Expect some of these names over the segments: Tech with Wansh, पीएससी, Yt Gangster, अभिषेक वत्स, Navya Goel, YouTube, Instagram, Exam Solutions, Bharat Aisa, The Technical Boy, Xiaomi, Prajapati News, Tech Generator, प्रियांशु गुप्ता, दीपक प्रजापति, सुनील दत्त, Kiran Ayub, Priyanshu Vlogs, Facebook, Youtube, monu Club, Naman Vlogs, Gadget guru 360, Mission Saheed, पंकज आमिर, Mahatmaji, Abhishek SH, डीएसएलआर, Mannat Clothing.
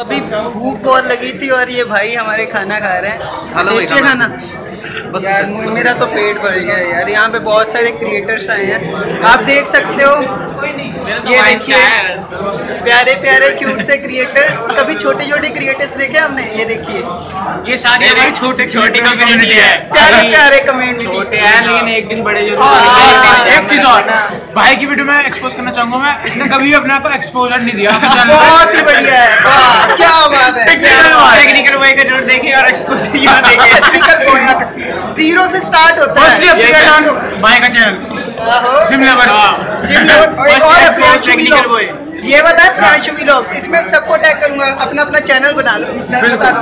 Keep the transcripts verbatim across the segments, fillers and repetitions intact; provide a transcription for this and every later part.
अभी भूख और लगी थी और ये भाई हमारे खाना खा रहे हैं। टेस्टी खाना बस यार, मेरा तो पेट भर गया यार। यहाँ पे बहुत सारे क्रिएटर्स आए हैं, आप देख सकते हो। ये देखिए प्यारे प्यारे क्यूट से क्रिएटर्स, कभी छोटे छोटे क्रिएटर्स देखे हमने? ये देखिए ये सारे हमारे छोटे छोटे कम्युनिटी है, प्यारे प्यारे कम्युनिटी छोटे हैं लेकिन एक दिन बड़े। एक चीज और भाई की वीडियो में एक्सपोज करना चाहूंगा मैं, इसने कभी भी अपने आप को एक्सपोजर नहीं दिया। बहुत ही बढ़िया है, क्या बात है। टेक्निकल भाई का जरूर देखिए और एक्सपोजर यहां देखिए। टेक्निकल कोड जीरो से स्टार्ट होता है। फर्स्टली भाई का channel gym lovers, gym lovers और अपलोड टेक्निकल भाई, ये वाला प्रांशु व्लॉग्स, इसमें सबको टैग करूंगा। अपना अपना चैनल बना लो, बता दो।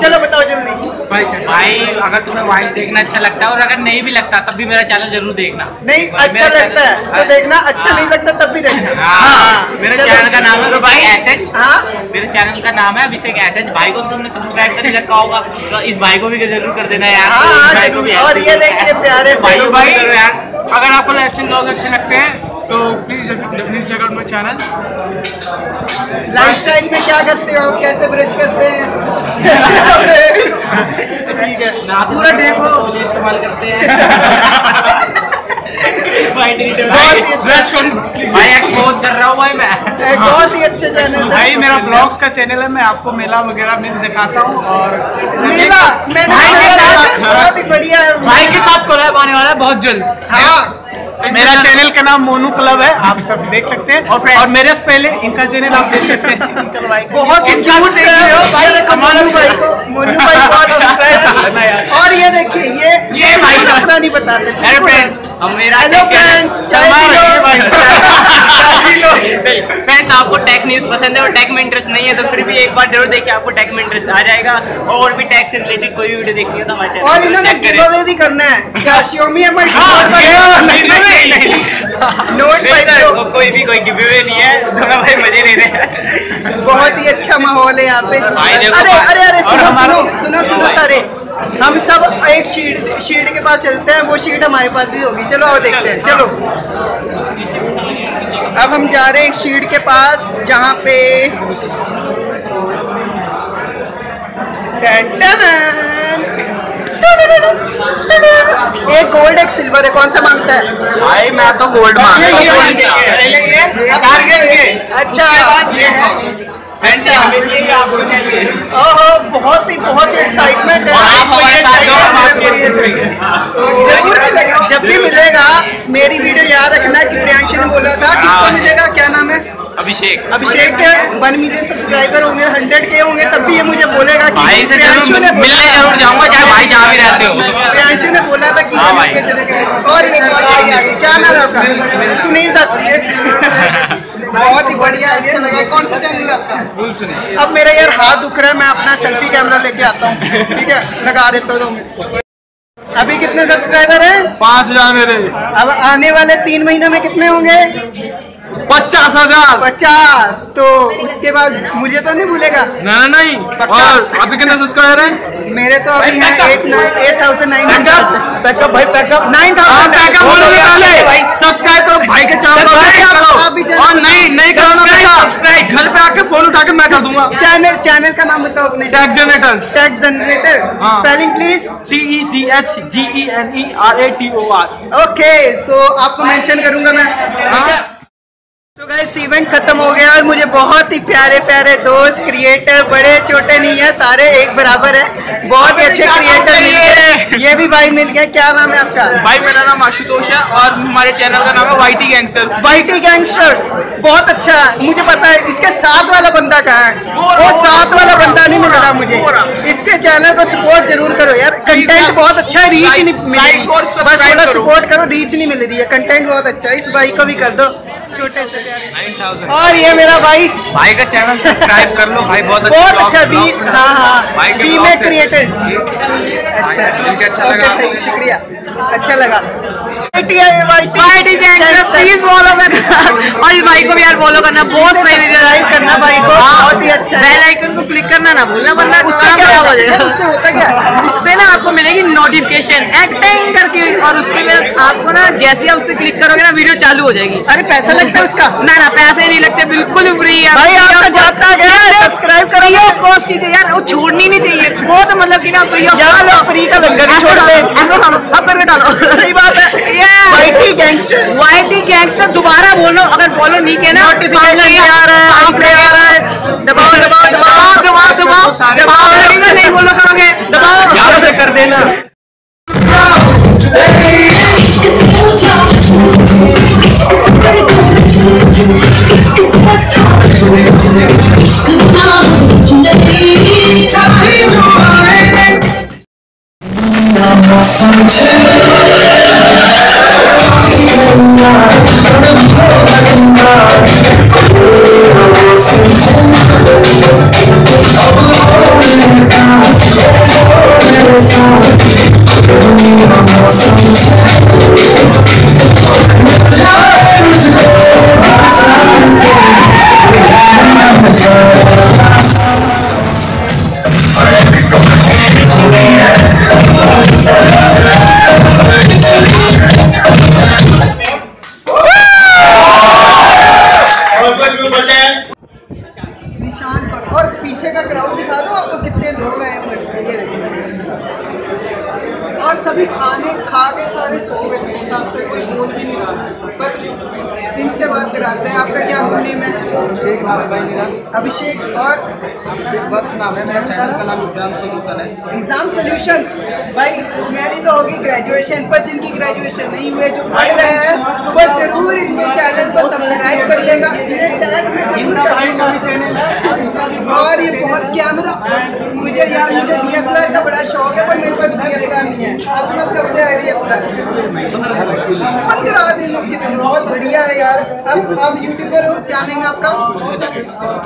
चलो बताओ जल्दी भाई, अगर तुम्हें वॉइस देखना अच्छा लगता है और अगर नहीं भी लगता तब भी मेरा चैनल जरूर देखना। नहीं अच्छा लगता है तो देखना, अच्छा नहीं लगता तब भी देखना। मेरे चैनल का नाम है भाई एसएच, मेरे चैनल का नाम है अभिषेक एसएच। भाई को तुमने सब्सक्राइब कर रखा होगा तो इस भाई को भी जरूर कर देना यार। और ये देखिए प्यारे भाई भाई यार, अगर आपको लाइफस्टाइल व्लॉग अच्छे लगते हैं तो please definitely check out my channel. Lifestyle में क्या करते हो, कैसे ब्रश करते हैं? ठीक है ना, पूरा देखो इस्तेमाल करते हैं। भाई एक्सपोज कर रहा हूँ भाई मैं। बहुत ही अच्छे चैनल भाई, मेरा ब्लॉग्स का चैनल है, मैं आपको मेला वगैरह में दिखाता हूँ। और मेला बहुत ही बढ़िया है, भाई के साथ कोलैब आने वाला है बहुत जल्द। हाँ, मेरा चैनल का नाम मोनू क्लब है, आप सब देख सकते हैं। और, और मेरे से पहले इनका चैनल आप देख सकते हैं। बहुत क्यूट देख रहे हो भाई, कमाल भाई को मोनू भाई बहुत। और ये देखिए ये ये भाई अपना नहीं बताते। हेलो फ्रेंड्स, हम मेरा हेलो फ्रेंड्स फ्रेंड्स आपको टेक न्यूज़ पसंद है और टेक में इंटरेस्ट नहीं है तो फिर भी एक बार जरूर देखिए, आपको टेक में इंटरेस्ट आ जाएगा। और भी टेक से रिलेटेड कोई भी वीडियो देखनी हो तो हमारे चैनल। और इन्होंने गिव अवे भी करना है क्या? Xiaomi M I note five, कोई भी कोई गिव अवे नहीं है। थोड़ा भाई मजे ले रहे हैं, बहुत ही अच्छा माहौल है यहाँ पे। अरे अरे अरे सुनो सुनो सुनो सारे, हम सब एक शीट शीट के पास चलते हैं, वो शीट हमारे पास भी होगी। चलो आओ देखते हैं। चलो अब हम जा रहे हैं एक शीट के पास जहाँ पे एक गोल्ड एक सिल्वर है। कौन सा मांगता है भाई? मैं तो गोल्ड मांगता। अच्छा अच्छा, ओहो बहुत ही बहुत ही एक्साइटमेंट है। जरूर मिलेगा, जब भी मिलेगा मेरी वीडियो याद रखना कि प्रियांशु ने बोला था किसको मिलेगा। क्या नाम है? अभिषेक। अभिषेक के वन मिलियन सब्सक्राइबर होंगे, हंड्रेड के होंगे, तब भी ये मुझे बोलेगा कि प्रियांशु ने मिलने जरूर जाऊंगा, चाहे भाई जहाँ भी रहते हो। प्रियांशु ने बोला था कि और एक और आगे क्या नाम है आपका? सुनील दत्त। बहुत ही बढ़िया, अच्छा लगा। कौन सा चैनल आपका? अब मेरा यार हाथ दुख रहा है, मैं अपना सेल्फी कैमरा लेके आता हूँ, ठीक है लगा देता हूँ। अभी कितने सब्सक्राइबर हैं? पाँच हजार मेरे। अब आने वाले तीन महीने में कितने होंगे? पचास हजार। पचास, तो उसके बाद मुझे तो नहीं भूलेगा ना? ना नहीं। और अभी कितने सब्सक्राइबर हैं? मेरे तो अभी हैं eight thousand nine hundred. Subscribe करो भाई के चैनल और नहीं नहीं सब्सक्राइब, घर पे आके फोन उठा के मैं कर दूंगा। चैनल चैनल का नाम बताओ अपने। Tech generator. Tech generator spelling please? T E C H G E N E R A T O R. Okay, तो आपको मेंशन करूंगा मैं। तो गाइस इवेंट खत्म हो गया और मुझे बहुत ही प्यारे प्यारे दोस्त क्रिएटर, बड़े छोटे नहीं है, सारे एक बराबर है। बहुत ही अच्छे क्रिएटर मिल गए, ये भी भाई मिल गए। क्या नाम है आपका भाई? मेरा नाम आशुतोष है और हमारे चैनल का नाम है Y T gangster. Y T gangsters बहुत अच्छा है, मुझे पता है। इसके साथ वाला बंदा कहाँ है? वो साथ वाला बंदा नहीं मिल रहा मुझे। इसके चैनल को सपोर्ट जरूर करो यार, कंटेंट बहुत अच्छा है। रीच नहीं मिल रही, बस थोड़ा सपोर्ट करो, रीच नहीं मिल रही है, कंटेंट बहुत अच्छा है। इस भाई को भी कर दो छोटे से। और ये मेरा भाई, भाई का चैनल सब्सक्राइब कर लो भाई, बहुत अच्छा बहुत अच्छा बी। हाँ हाँ बी में क्रिएटर्स। अच्छा अच्छा लगा, शुक्रिया, अच्छा लगा। प्लीज फॉलो करना और इस भाई को भी यार फॉलो करना, बहुत सब्सक्राइब करना भाई को, बहुत ही अच्छा। बेल आइकन को क्लिक करना ना भूलना, वरना उससे क्या हो जाएगा? उससे होता क्या? उससे ना आपको मिलेगी नोटिफिकेशन एक्टिंग करके, और उसके लिए आपको ना जैसे आप उस पर क्लिक करोगे ना वीडियो चालू हो जाएगी। अरे पैसा लगता है उसका? ना ना पैसे नहीं लगते, बिल्कुल फ्री है भाई। आपका जाता गया, सब्सक्राइब करो, फ्री का लंगर छोड़ दे, ऐसा खाना अब करके डालो। सही बात है। वाइटी गैंगस्टर, वाइटी गैंगस्टर दोबारा बोलो अगर फॉलो नहीं किया ना। नोटिफिकेशन आ रहा है, आपने आ रहा है, दबाओ दबाओ दबाओ दबाओ दबाओ दबाओ नहीं बोलो करोगे दबाओ यार से कर देना। सभी खाने खा के सारे सो गए मेरे हिसाब से, कोई बोल भी नहीं रहा। पर इनसे बात कराते हैं, आपका क्या बोल नेम है? अभिषेक। और अभिषेक वत्स नाम है मेरा, चैनल का नाम एग्जाम सोल्यूशन है। एग्जाम सोल्यूशंस भाई मेरी तो होगी ग्रेजुएशन, पर जिनकी ग्रेजुएशन नहीं हुई जो पढ़ रहे हैं वो जरूर इनके चैनल को सब्सक्राइब करिएगा। और ये बहुत कैमरा मुझे यार मुझे डीएसएलआर का बड़ा शौक है, पर मेरे पास डीएसएलआर नहीं है। कब से है डीएसएलआर? पंद्रह दिन। बहुत बढ़िया है यार। अब आप यूट्यूबर हो, क्या नेम है आपका?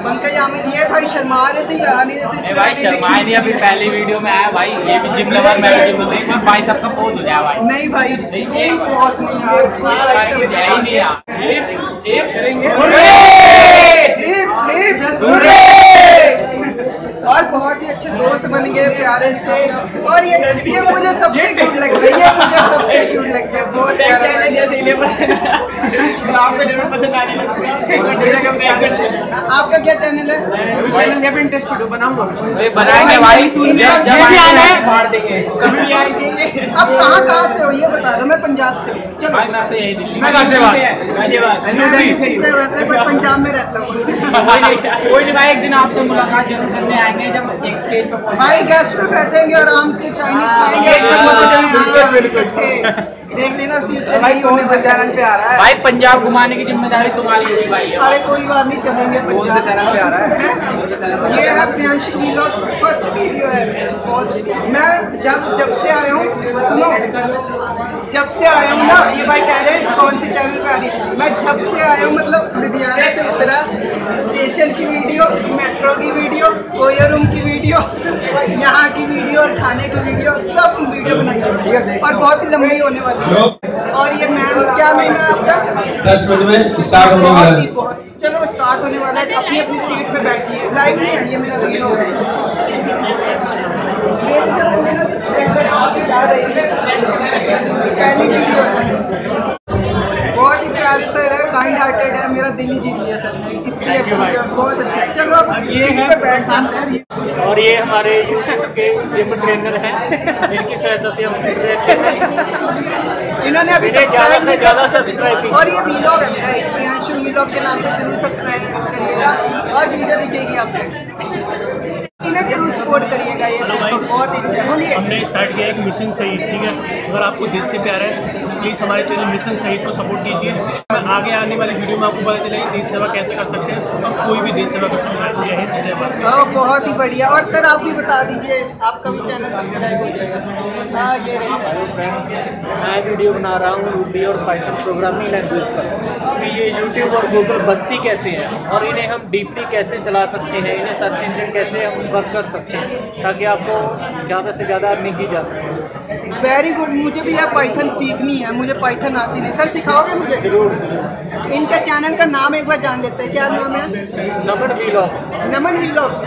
पंकज आमिर। ये भाई शर्मा रहे थे या नहीं रहते? भाई शर्मा नहीं, अभी पहली वीडियो में आया भाई। ये भी जिम लवर, मैं भी जिम लवर। एक बार भाई सबका पोज हो जाए भाई। नहीं भाई कोई पोज नहीं यार। और बहुत ही अच्छे दोस्त बन गए प्यारे से। और ये ये मुझे सबसे क्यूट लगता है, ये मुझे सबसे क्यूट लगता है। बहुत प्यारा है जैसे ये आपको जरूर पसंद आने लगता है। आपका क्या चैनल है? चैनल में भी इंटरेस्ट वीडियो बनाऊंगा, बनाएंगे भाई सुन जब भी आना है फाड़ देंगे। अब कहां कहां से हो ये बता दो। मैं पंजाब से हूं। चलो मैं तो यही दिल्ली मैं कहां से बात मैं भी वैसे पर पंजाब में रहता हूं। कोई नहीं भाई एक दिन आपसे मुलाकात जरूर करने आएंगे। जब एक स्टेज पर भाई गेस्ट में बैठेंगे आराम से चाइनीज खाएंगे, देख लेना फ्यूचर भाई होने चैनल पे आ रहा है। भाई पंजाब घुमाने की जिम्मेदारी तुम्हारी होगी भाई। अरे कोई बात नहीं, चलेंगे पंजाब चैनल पे आ रहा है। ये है प्रियांशु व्लॉग्स फर्स्ट वीडियो है। और मैं जब जब से आया हूँ सुनो, जब से आया हूँ ना ये भाई कह रहे हैं कौन से चैनल पे आ रही है। मैं जब से आया हूँ मतलब लुधियाना से उतरा, स्टेशन की वीडियो, मेट्रो की वीडियो, कोयर रूम की वीडियो, यहाँ की वीडियो और खाने की वीडियो सब वीडियो बनाई है। और बहुत ही लंबी होने वाली है। और ये मैम क्या मैम है आपका? दस मिनट में स्टार्ट होने वाला है। चलो स्टार्ट होने वाला है। अपनी अपनी सीट पे बैठिए। लाइव नहीं है ये मेरा वीडियो पहली वीडियो है। बहुत ही प्यारे सर है, काइंड हार्टेड है, मेरा दिल ही जीत लिया सर। इतनी अच्छी है, बहुत अच्छा है। चलो अब ये है बैठसान सर और ये हमारे यूट्यूब के जिम ट्रेनर हैं। इनकी सहायता से हम फिट रहते हैं। इन्होंने अभी ज़्यादा से ज़्यादा सब्सक्राइब किया। और ये व्लॉग है मेरा एक प्रियांशु व्लॉग के नाम पर, जरूर सब्सक्राइब करिएगा और वीडियो दिखेगी आपको। इन्हें जरूर सपोर्ट करिएगा। ये बहुत अच्छा है। बोलिए हमने स्टार्ट किया एक मिशन सही, ठीक है? अगर आपको देश से प्यार है तो प्लीज़ हमारे चैनल मिशन सही को सपोर्ट कीजिए। आगे आने वाली वीडियो में आपको पता चलेगा देश सेवा कैसे कर सकते हैं और कोई भी देश सेवा कर सकता है। जय हिंद जय भारत। बहुत ही बढ़िया। और सर आप भी बता दीजिए, आपका भी चैनल सब्सक्राइब हो जाएगा। हाँ ये रहे सर। फ्रेंड्स मैं वीडियो बना रहा हूँ रूबी और पाइथन प्रोग्रामिंग लैंग्वेज पर कि ये यूट्यूब और गूगल बनती कैसे है और इन्हें हम डीपली कैसे चला सकते हैं, इन्हें सर्च इंजन कैसे हम वर्क कर सकते हैं ताकि आपको ज़्यादा से ज़्यादा अर्निंग की जा सके। Very good. मुझे भी यार पाइथन सीखनी है, मुझे पाइथन आती नहीं। सर सिखाओगे मुझे? जरूर। इनका चैनल का नाम एक बार जान लेते हैं, क्या नाम है? Naman vlogs. Naman vlogs,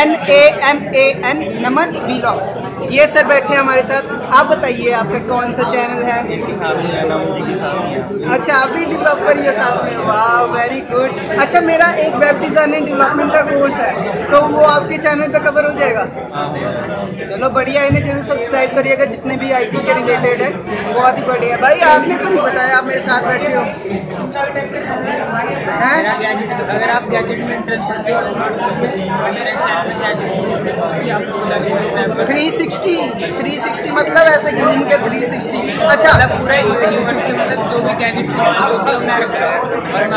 N A M A N, Naman vlogs. ये सर बैठे हैं हमारे साथ। आप बताइए आपका कौन सा चैनल है? इनके साथ में रहना हूं, इनके साथ में। अच्छा आप भी डेवलप करिए साथ में। वाह वेरी गुड। अच्छा मेरा एक वेब डिज़ाइन एंड डेवलपमेंट का कोर्स है तो वो आप आपके चैनल पे कवर हो जाएगा। चलो बढ़िया, इन्हें जरूर सब्सक्राइब करिएगा, जितने भी आईटी के रिलेटेड है बहुत ही बढ़िया। भाई आपने तो नहीं बताया, आप मेरे साथ बैठे हो। अगर आप गैजेट में इंटरेस्ट रखते हो मेरे channel gadget three sixty three sixty मतलब ऐसे घूम के थ्री सिक्सटी। अच्छा पूरा यूनिवर्स के मतलब जो भी गैजेट और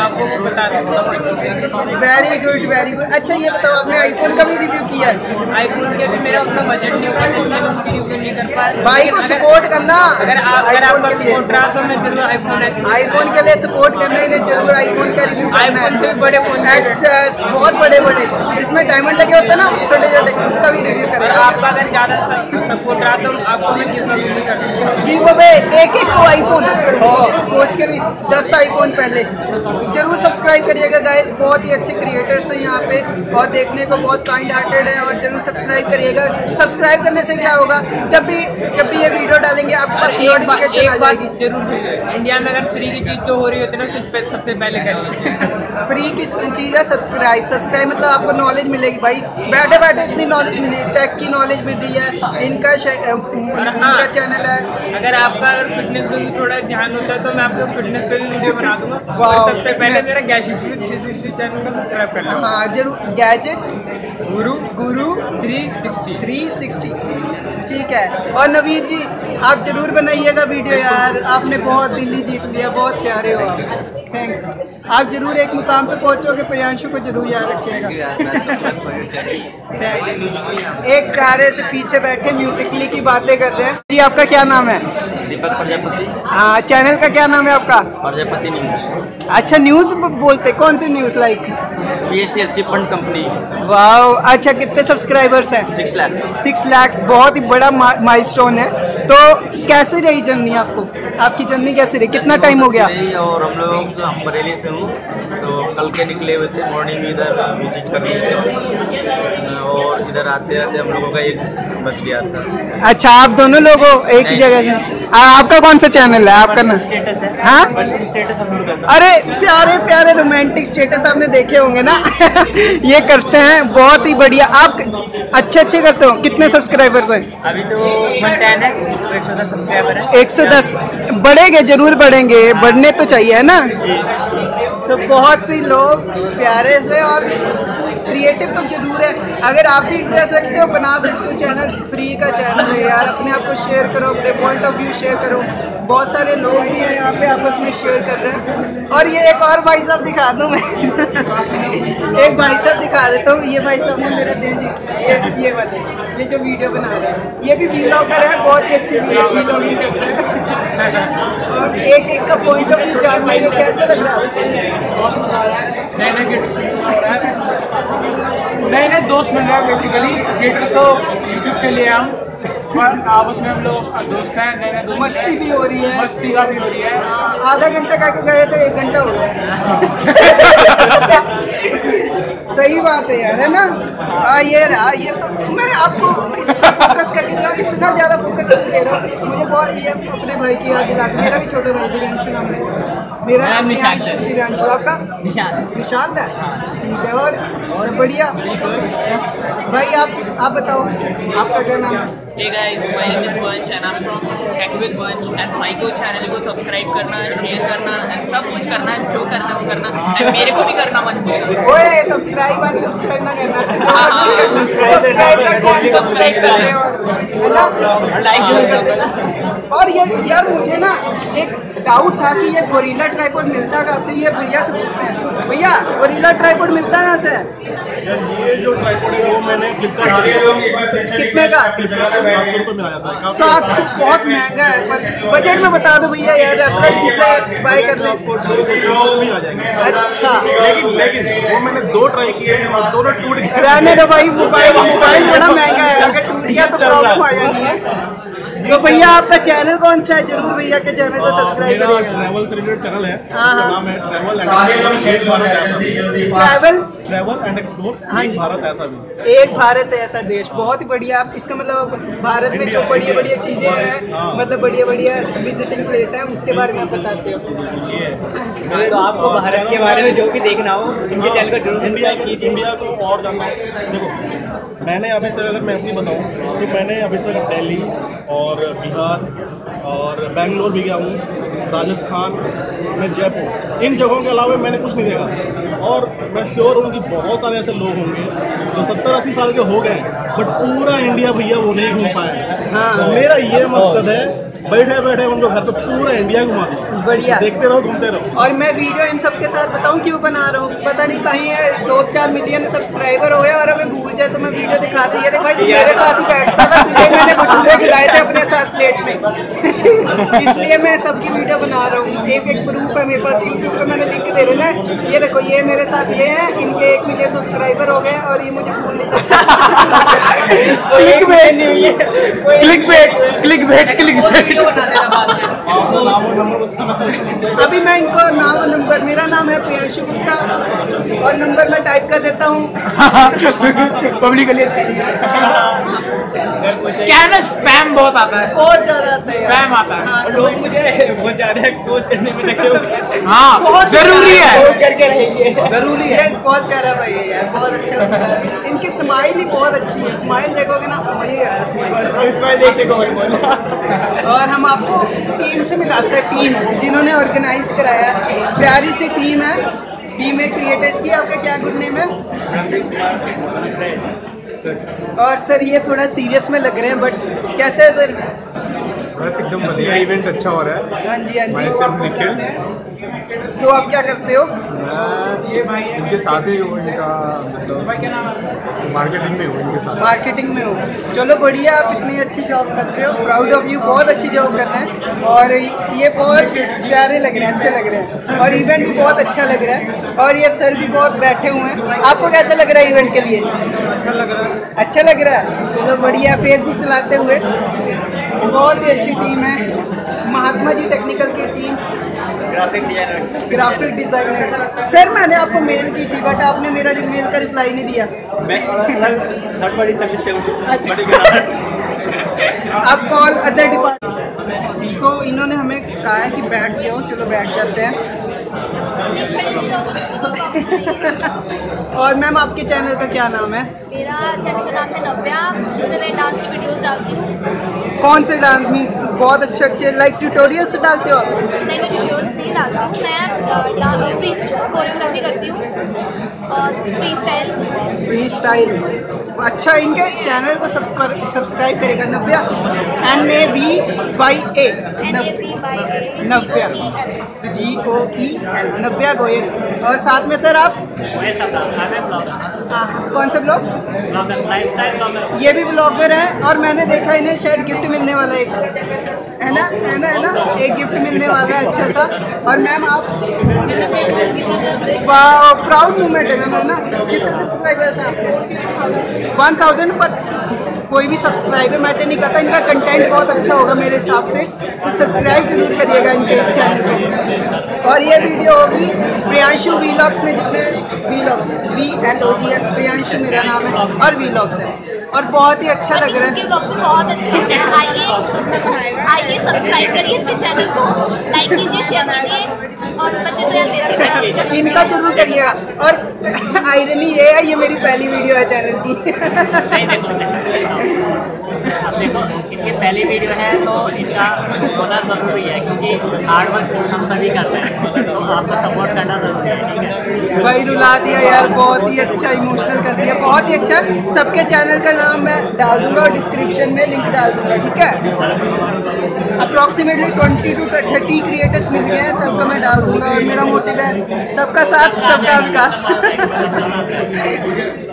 आपको बता सकता हूँ। Very good very good. अच्छा ये बताओ आपने आईफोन का भी रिव्यू किया है? आईफोन के भी मेरा उतना बजट नहीं होगा इसलिए मैं उसकी रिव्यू नहीं कर पा रहा। भाई को सपोर्ट करना, अगर अगर आपका सपोर्ट रहा तो मैं जरूर आईफोन आईफोन के लिए सपोर्ट करना, इन्हें जरूर आईफोन का रिव्यू करना है। बड़े फोन एक्सेस बहुत बड़े बड़े जिसमें डायमंड लगे होते हैं ना छोटे छोटे, उसका भी रिव्यू करेगा। आपका अगर ज़्यादा सपोर्ट रहा तो आपको मैं किस रिव्यू कर सकता हूँ। जी वो एक एक को आईफोन सोच के भी दस आईफोन पहले। जरूर सब्सक्राइब करिएगा गाइस, बहुत ही अच्छे क्रिएटर्स हैं यहाँ पे और देखने को बहुत काइंड हार्टेड है, और जरूर सब्सक्राइब करिएगा। सब्सक्राइब करने से क्या होगा, जब भी जब भी ये वीडियो डालेंगे आपके पास नोटिफिकेशन आ जाएगी। जरूर इंडिया में अगर फ्री की चीज़ जो हो रही होती है ना उस पर सबसे पहले करिए। फ्री की चीज़ है सब्सक्राइब। सब्सक्राइब मतलब आपको नॉलेज मिलेगी भाई, बैठे बैठे इतनी नॉलेज मिली, टेक की नॉलेज मिली है, इनका इनका चैनल है। अगर आपका अगर फिटनेस पे भी थोड़ा ध्यान होता है तो मैं आपको फिटनेस पे भी वीडियो बना दूंगा। सबसे पहले मेरा gadget guru three sixty channel को सब्सक्राइब कर लो। हाँ जरूर, गैजेट गुरु गुरु थ्री सिक्सटी थ्री सिक्सटी। ठीक है, और नवीद जी आप जरूर बनाइएगा वीडियो यार, आपने बहुत दिल्ली जीत लिया, बहुत प्यारे हो आप। थैंक्स, आप जरूर एक मुकाम पे पहुंचोगे, प्रियांशु को जरूर याद रखिएगा। एक कार्य से पीछे बैठ के म्यूजिकली की बातें कर रहे हैं जी। आपका क्या नाम है? दीपक प्रजापति। हाँ चैनल का क्या नाम है आपका? प्रजापति न्यूज। अच्छा न्यूज बोलते, कौन सी news? Like पीएससी achievement company. वाह, अच्छा कितने सब्सक्राइबर्स हैं? सिक्स लाख। सिक्स लाख बहुत ही बड़ा माइलस्टोन है। तो कैसे रही जर्नी आपको, आपकी जर्नी कैसे रही, कितना टाइम हो गया? और हम लोग हम बरेली से हूँ तो कल के निकले हुए थे, मॉर्निंग इधर विजिट कर रहे थे और इधर आते आते हम लोगों का एक बच गया था। अच्छा आप दोनों लोगों एक ही जगह से। आ, आपका कौन सा चैनल है? आपका ना स्टेटस है? हाँ स्टेटस। अरे प्यारे प्यारे रोमांटिक स्टेटस आपने देखे होंगे ना। ये करते हैं, बहुत ही बढ़िया। आप अच्छे अच्छे करते हो। कितने सब्सक्राइबर्स हैं अभी? तो है एक सौ दस सब्सक्राइबर है। एक सौ दस। बढ़ेंगे, जरूर बढ़ेंगे, बढ़ने तो चाहिए है ना। सो बहुत ही लोग प्यारे से और क्रिएटिव तो जरूर है। अगर आप भी इंटरेस्ट रखते हो बना सकते हो चैनल, फ्री का चैनल है यार। अपने आप को शेयर करो, अपने पॉइंट ऑफ व्यू शेयर करो। बहुत सारे लोग भी हैं यहाँ पे आपस में शेयर कर रहे हैं। और ये एक और भाई साहब दिखा दूँ मैं। एक भाई साहब दिखा देता हूँ, ये भाई साहब ने मेरा दिल जीत लिया। ये ये वाले ये जो वीडियो बना रहे हैं ये भी व्लॉगर है, बहुत ही अच्छी व्लॉगिंग करते हैं। और एक एक का पॉइंट ऑफ व्यू जान पाएंगे। कैसा लग रहा है? नए नए दोस्त मिल रहे हैं बेसिकली। थिएटर तो यूट्यूब के लिए हम और आपस में हम लोग दोस्त हैं, नए नए मस्ती भी हो रही है, मस्ती का भी हो रही है। आधा घंटा का गए तो एक घंटा हो गया। सही बात है यार, है ना। आ, ये रहा, ये तो मैं आपको इस फोकस करके रहा, इतना ज़्यादा फोकस करके दे रहा हूँ। मुझे बहुत ये अपने भाई की याद दिलाती। मेरा भी छोटे भाई दिव्यांशु नाम है, मेरा नाम दिव्यांशु। दिव्यांशु आपका? निशांत। निशांत है, ठीक है। और और बढ़िया भाई। आप आप बताओ आपका क्या नाम है? Hey guys, my name is Vansh and I'm from Tech with Vansh and माइको चैनल को सब्सक्राइब करना, शेयर करना एंड सब कुछ करना, शो करना वो करना एंड मेरे को भी करना मत भूलना। ओए सब्सक्राइब और सब्सक्राइब ना करना, सब्सक्राइब का कौन सब्सक्राइब कर रहे हो ना, लाइक भी कर देना। और ये यार मुझे ना एक डाउट था कि ये गोरिल्ला ट्राइपॉड मिलता कहाँ से, ये भैया से पूछते हैं। भैया गोरिल्ला ट्राइपॉड मिलता कहाँ से है? ये जो ट्राइपॉड है वो मैंने कितने का सात सौ बहुत महंगा है, बजट में बता दो भैया यार, बाय कर लो। अच्छा लेकिन वो मैंने दो ट्राई किए हैं, दोनों टूट गए। रहने दो भाई, मोबाइल मोबाइल बड़ा महंगा है, अगर टूट गया तो प्रॉब्लम आ जानी है। तो भैया आपका चैनल कौन सा है? जरूर भैया के चैनल को सब्सक्राइब करिएगा। ट्रैवल से रिलेटेड चैनल है, नाम है ट्रैवल। ट्रैवल एंड एक्सप्लोर एक भारत ऐसा भी एक भारत ऐसा देश बहुत ही बढ़िया। इसका मतलब भारत में जो बड़ी बढ़िया चीज़ें हैं, मतलब बढ़िया बढ़िया विजिटिंग प्लेस हैं, उसके बारे में आप बताते हो। तो आपको भारत के बारे में जो भी देखना हो इनके चैनल को जरूर सब्सक्राइब कीजिए। इंडिया को और जानना है, देखो मैंने अभी तक अगर मैं अपनी बताऊँ तो मैंने अभी तक दिल्ली और बिहार और बेंगलोर भी गया हूँ, राजस्थान में, जयपुर, इन जगहों के अलावा मैंने कुछ नहीं देखा। और मैं श्योर हूँ कि बहुत सारे ऐसे लोग होंगे जो सत्तर अस्सी साल के हो गए बट पूरा इंडिया भैया वो नहीं घूम पाए। हाँ, तो मेरा ये मकसद है बैठे बैठे उनको घर तो पूरा इंडिया घुमा दो, बढ़िया देखते रहो, घूमते रहो। और मैं वीडियो इन सब के साथ बताऊँ क्यों बना रहा हूँ, पता नहीं कहीं है दो चार मिलियन सब्सक्राइबर हो गए और हमें भूल जाए तो मैं वीडियो दिखा दूँ, ये देख भाई मेरे साथ ही बैठता था, तुझे मैंने भटूरे खिलाए थे अपने साथ प्लेट में इसलिए मैं सबकी वीडियो बना रहा हूँ। एक एक प्रूफ है मेरे पास, यूट्यूब पर मैंने लिंक दे देना है, ये देखो ये मेरे साथ ये है, इनके एक मिलियन सब्सक्राइबर हो गए और ये मुझे भूल नहीं सकता। Click bait click bait click bait अभी मैं इनको नाम और नंबर, मेरा नाम है प्रियांशु गुप्ता और नंबर मैं टाइप कर देता हूँ पब्लिकली। क्या है ना स्पैम बहुत आता है, बहुत ज्यादा आता है, स्पैम आता है और लोग मुझे बहुत ज्यादा एक्सपोज करने में लगे हुए हैं। हाँ, बहुत जरूरी है, एक्सपोज करके रहिए, जरूरी है। बहुत प्यारा भाई है यार, बहुत अच्छा, इनकी स्माइल ही बहुत अच्छी है, स्माइल देखोगे ना वही है स्माइल देखने को। और हम आपको टीम से मिलाते हैं, टीम जिन्होंने ऑर्गेनाइज कराया, प्यारी सी टीम है, टीम है क्रिएटर्स की। आपका क्या गुड नेम है? और सर ये थोड़ा सीरियस में लग रहे हैं बट कैसे है सर? बस एकदम बढ़िया, इवेंट अच्छा हो रहा है। हाँ जी, हाँ जी, सब निकल। तो आप क्या करते हो? ये भाई इनके साथ ही हो, इनका मतलब मार्केटिंग में हो, इनके साथ मार्केटिंग में हो। चलो बढ़िया, आप इतनी अच्छी जॉब कर रहे हो, प्राउड ऑफ यू, बहुत अच्छी जॉब कर रहे हैं और ये बहुत प्यारे लग रहे हैं, अच्छे लग रहे हैं और इवेंट भी बहुत अच्छा लग रहा है और ये सर भी बहुत बैठे हुए हैं। आपको कैसा लग रहा है इवेंट के लिए? अच्छा लग रहा है, अच्छा लग रहा है, चलो बढ़िया। फेसबुक चलाते हुए बहुत ही अच्छी टीम है, महात्मा जी टेक्निकल की team, graphic designer, graphic designer. Sir मैंने आपको मेल की थी बट आपने मेरा मेल का रिप्लाई नहीं दिया। मैं थर्ड पार्टी सर्विस से हूं, आप कॉल अदर डिपार्टमेंट। तो इन्होंने हमें कहा है कि बैठ गए हो, चलो बैठ जाते हैं। और मैम आपके चैनल का क्या नाम है? मेरा चैनल का नाम है नव्या, जिसमें मैं डांस की वीडियोस डालती हूँ। कौन से डांस? मीन्स बहुत अच्छे अच्छे लाइक ट्यूटोरियल्स डालते हो आप? नहीं, मैं ट्यूटोरियल्स नहीं डालती हूँ, मैं डांस फ्री कोरियोग्राफी करती हूँ और फ्री स्टाइल। फ्री स्टाइल, अच्छा। इनके चैनल को सब्सक्राइब करेगा Navya, N A V Y A, Navya G O E L, Navya Goyal. और साथ में सर आप हाँ कौन से ब्लॉग? लाइफस्टाइल ब्लॉगर, ये भी ब्लॉगर है। और मैंने देखा इन्हें शायद गिफ्ट मिलने वाला एक है ना, है ना, है ना, एक गिफ्ट मिलने वाला है अच्छा सा। और मैम आप प्राउड मूवमेंट है मैम, है ना? कितने सब्सक्राइबर्स हैं आपके? वन थाउजेंड पर कोई भी सब्सक्राइबर मैटर नहीं करता, इनका कंटेंट बहुत अच्छा होगा मेरे हिसाब से, तो सब्सक्राइब जरूर करिएगा इनके चैनल को। और ये वीडियो होगी प्रियांशु व्लॉग्स में, जितने vlogs V L O G S, Priyanshu मेरा नाम है और व्लॉग्स है और बहुत ही अच्छा लग रहा है, बहुत अच्छा लग रहा है। आइए आइए सब्सक्राइब करिए इनके चैनल को, लाइक कीजिए, शेयर कीजिए और बच्चे तो यार इनका जरूर करिएगा। और आयरनी ये है, ये मेरी पहली वीडियो है चैनल की। अब देखो इनके पहली वीडियो है तो इनका होना जरूरी है क्योंकि हार्ड वर्क हम सभी करते हैं, तो आपको सपोर्ट करना जरूरी है। भाई रुला दिया यार, बहुत ही अच्छा, इमोशनल कर दिया, बहुत ही अच्छा। सबके चैनल का नाम मैं डाल दूंगा और डिस्क्रिप्शन में लिंक डाल दूंगा, ठीक है? Approximately twenty two thirty creators मिल गए हैं, सबका मैं डाल दूंगा और मेरा मोटिव है सबका साथ सबका विकास।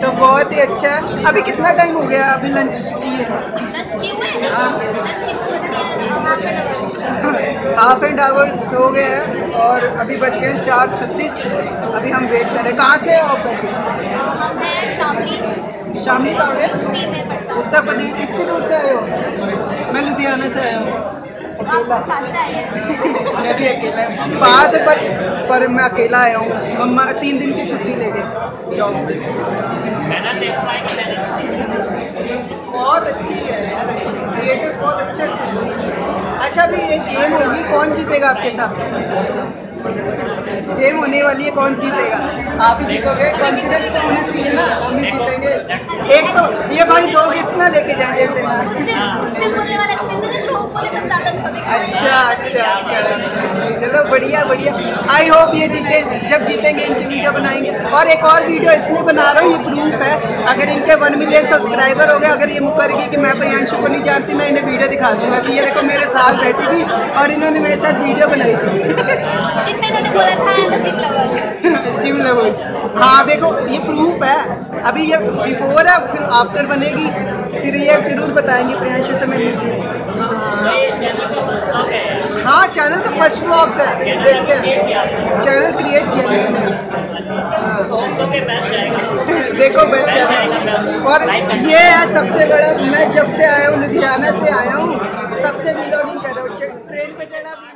तो बहुत ही अच्छा है। अभी कितना टाइम हो गया? अभी लंच किए हाफ एंड आवर्स हो गए हैं और अभी बच गए हैं चार छत्तीस। अभी हम वेट कर रहे हैं। कहाँ से और कैसे? शामली का, उत्तर प्रदेश। इतनी दूर से आए हो? मैं लुधियाना से आया हूँ। मैं भी अकेला हूँ, पास है पर पर मैं अकेला आया हूँ। मम्मा तीन दिन की छुट्टी ले गए जॉब से। बहुत अच्छी है यार, क्रिएटर्स बहुत अच्छे अच्छे हैं। अच्छा भी एक गेम होगी, कौन जीतेगा आपके हिसाब से? गेम होने वाली है, कौन जीतेगा? आप ही जीतोगे, कॉन्फिडेंस तो होना चाहिए ना, हम ही जीतेंगे। एक तो ये भाई दो गिफ्ट ना लेके जाए। अच्छा अच्छा अच्छा, चलो बढ़िया बढ़िया। आई होप ये जीते, जब जीतेंगे इनकी वीडियो बनाएंगे। और एक और वीडियो इसलिए बना रहा हूँ, ये प्रूफ है। अगर इनके वन मिलियन सब्सक्राइबर हो गए, अगर ये मुँह करके कि मैं प्रियांशु को नहीं जानती, मैं इन्हें वीडियो दिखा दूँगा कि ये देखो मेरे साथ बैठी थी और इन्होंने मेरे साथ वीडियो बनाई थी। बोला था जिम लवर्स। जिम लवर्स, हाँ देखो ये प्रूफ है। अभी ये बिफोर है, फिर आफ्टर बनेगी, फिर ये जरूर बताएंगे प्रियांशु से। मैं हाँ, चैनल तो फर्स्ट व्लॉग्स है, देखते हैं। चैनल क्रिएट किया मैंने, देखो बेस्ट चैनल। और ये है सबसे बड़ा, मैं जब से आया हूँ, लुधियाना से आया हूँ, तब से व्लॉगिंग कर रहा हूँ। ट्रेन पर चढ़ा